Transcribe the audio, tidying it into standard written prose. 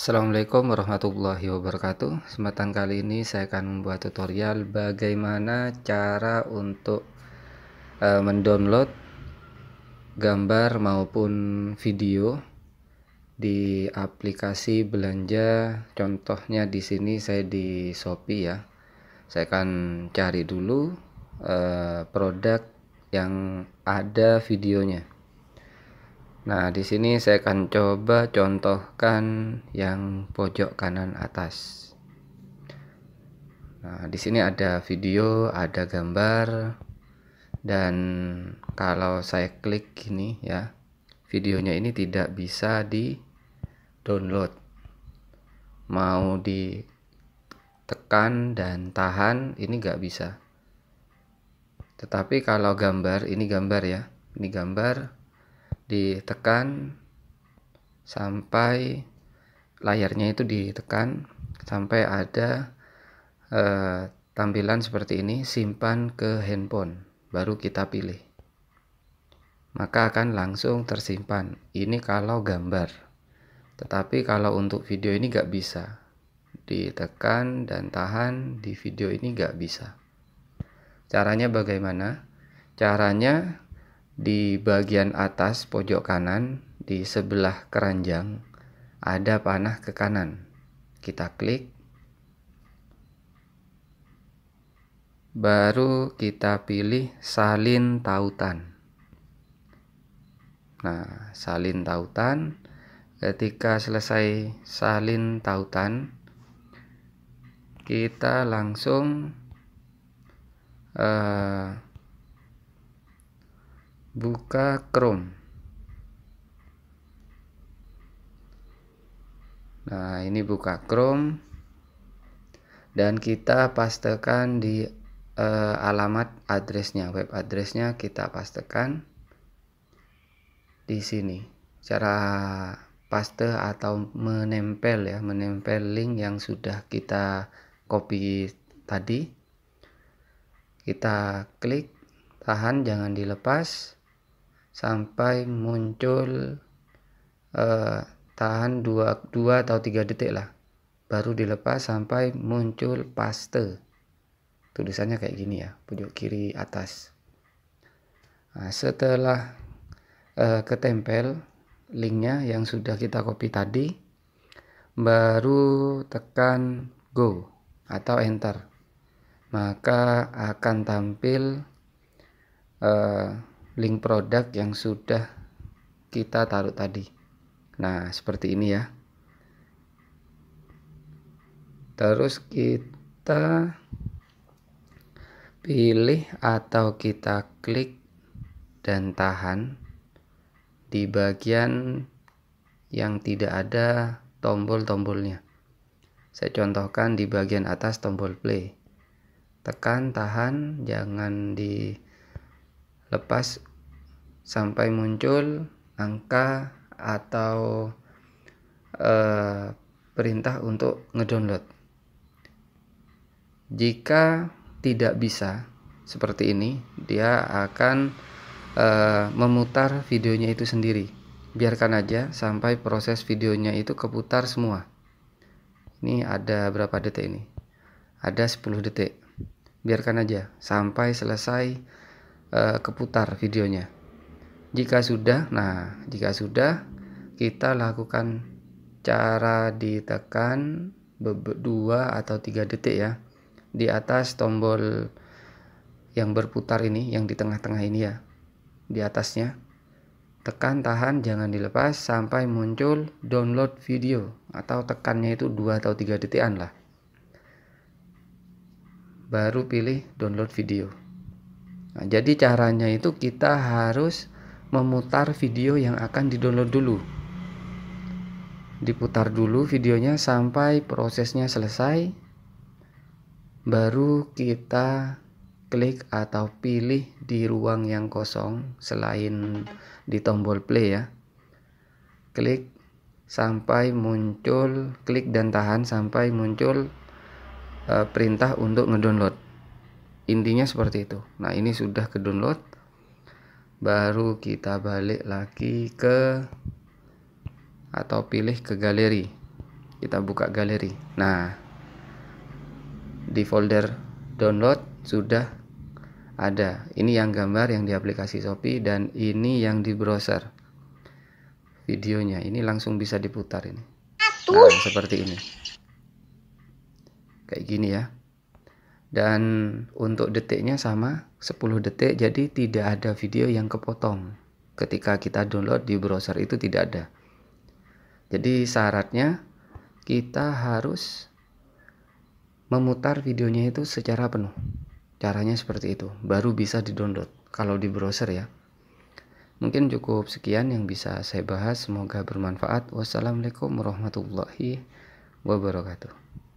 Assalamualaikum warahmatullahi wabarakatuh. Kesempatan kali ini saya akan membuat tutorial bagaimana cara untuk mendownload gambar maupun video di aplikasi belanja. Contohnya di sini saya di Shopee ya. Saya akan cari dulu produk yang ada videonya. Nah, di sini saya akan coba contohkan yang pojok kanan atas. Nah, di sini ada video, ada gambar, dan kalau saya klik gini ya, videonya ini tidak bisa di-download. Mau ditekan dan tahan, ini nggak bisa. Tetapi kalau gambar, ini gambar ya, ini gambar, ditekan sampai layarnya itu ditekan sampai ada tampilan seperti ini, simpan ke handphone, baru kita pilih, maka akan langsung tersimpan. Ini kalau gambar, tetapi kalau untuk video ini nggak bisa, ditekan dan tahan di video ini nggak bisa. Caranya bagaimana? Caranya di bagian atas pojok kanan di sebelah keranjang ada panah ke kanan, kita klik, baru kita pilih salin tautan. Nah, salin tautan, ketika selesai salin tautan kita langsung buka Chrome. Nah, ini buka Chrome dan kita pastekan di alamat addressnya, web addressnya kita pastekan di sini. Cara paste atau menempel ya, menempel link yang sudah kita copy tadi. Kita klik, tahan, jangan dilepas, sampai muncul tahan 2 atau 3 detik lah, baru dilepas sampai muncul paste, tulisannya kayak gini ya, pojok kiri atas. Nah, setelah ketempel linknya yang sudah kita copy tadi, baru tekan go atau enter, maka akan tampil link produk yang sudah kita taruh tadi. Nah, seperti ini ya. Terus kita pilih atau kita klik dan tahan di bagian yang tidak ada tombol-tombolnya. Saya contohkan di bagian atas tombol play. Tekan, tahan, jangan dilepas sampai muncul angka atau perintah untuk ngedownload. Jika tidak bisa seperti ini, dia akan memutar videonya itu sendiri. Biarkan aja sampai proses videonya itu keputar semua. Ini ada berapa detik ini? Ada 10 detik. Biarkan aja sampai selesai keputar videonya. Jika sudah, nah jika sudah, kita lakukan cara ditekan 2 atau 3 detik ya, di atas tombol yang berputar ini, yang di tengah-tengah ini ya, di atasnya. Tekan, tahan, jangan dilepas sampai muncul download video, atau tekannya itu 2 atau 3 detikan lah, baru pilih download video. Nah, jadi caranya itu kita harus memutar video yang akan didownload dulu. Diputar dulu videonya sampai prosesnya selesai, baru kita klik atau pilih di ruang yang kosong selain di tombol play ya. Klik sampai muncul, klik dan tahan sampai muncul perintah untuk ngedownload. Intinya seperti itu. Nah, ini sudah ke download, baru kita balik lagi ke atau pilih ke galeri. kita buka galeri. Nah, di folder download sudah ada. Ini yang gambar yang di aplikasi Shopee dan ini yang di browser videonya. Ini langsung bisa diputar ini. Nah, seperti ini. Kayak gini ya. Dan untuk detiknya sama 10 detik, jadi tidak ada video yang kepotong ketika kita download di browser, itu tidak ada. Jadi syaratnya kita harus memutar videonya itu secara penuh, caranya seperti itu, baru bisa didownload kalau di browser ya. Mungkin cukup sekian yang bisa saya bahas, semoga bermanfaat. Wassalamualaikum warahmatullahi wabarakatuh.